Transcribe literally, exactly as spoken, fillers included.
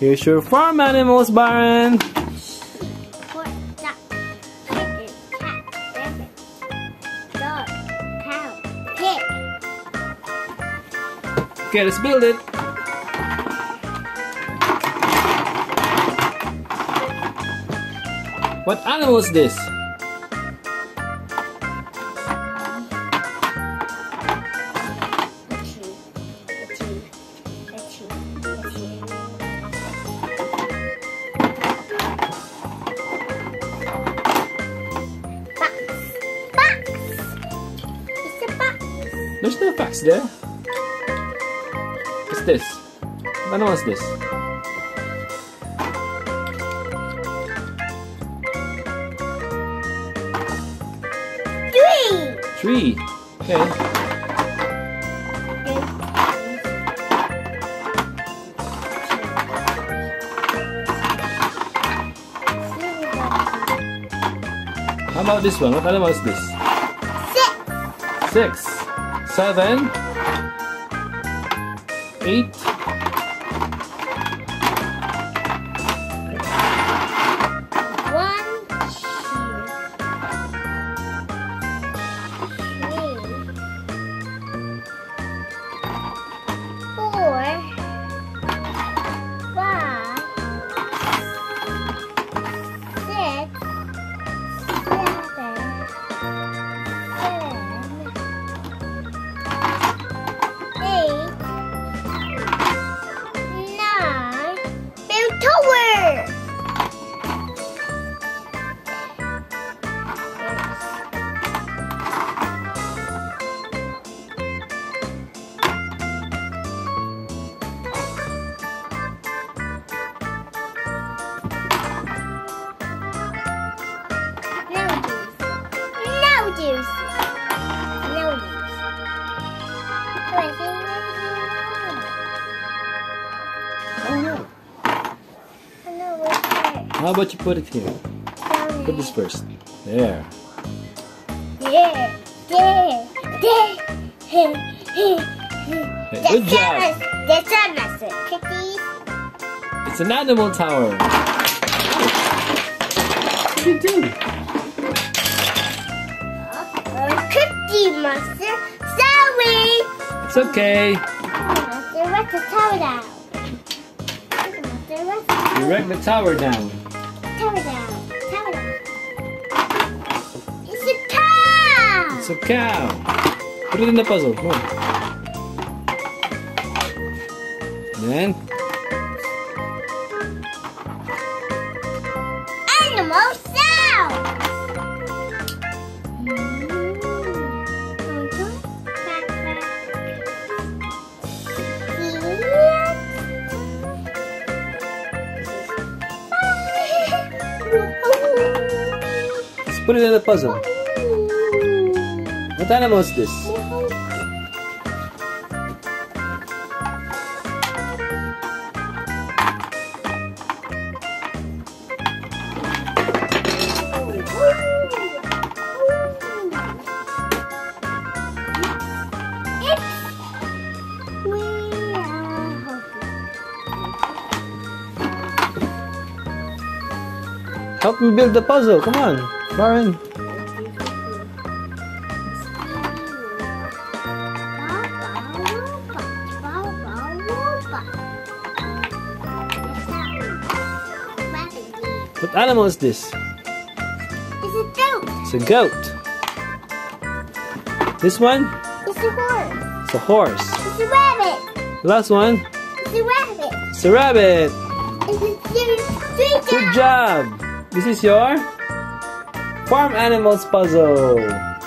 Here's your farm animals, Byron! Horse, duck, chicken, cat, rabbit, dog, cow, pig. Okay, let's build it! What animal is this? There's no facts there. What's this? What animal is this? Tree! Tree. Okay. How about this one? What animal is this? Six. Six. Seven, eight, one, two, three, four, five, six, seven, eight. How about you put it here? Sorry. Put this first. There. Yeah. Yeah. Yeah. Hey, good job. That's a massive kitty. It's an animal tower. What do you do? A cookie monster. Sorry. It's okay. Monster, wreck the tower down. You wrecked the tower down. Tower down. Tower down. It's a cow. It's a cow. Put it in the puzzle. Come on. And then animal sound. Let's put it in the puzzle. What animal is this? Help me build the puzzle. Come on, Maren. What animal is this? It's a goat. It's a goat. This one? It's a horse. It's a horse. It's a rabbit. Last one? It's a rabbit. It's a rabbit. It's a good job. Good job. This is your farm animals puzzle.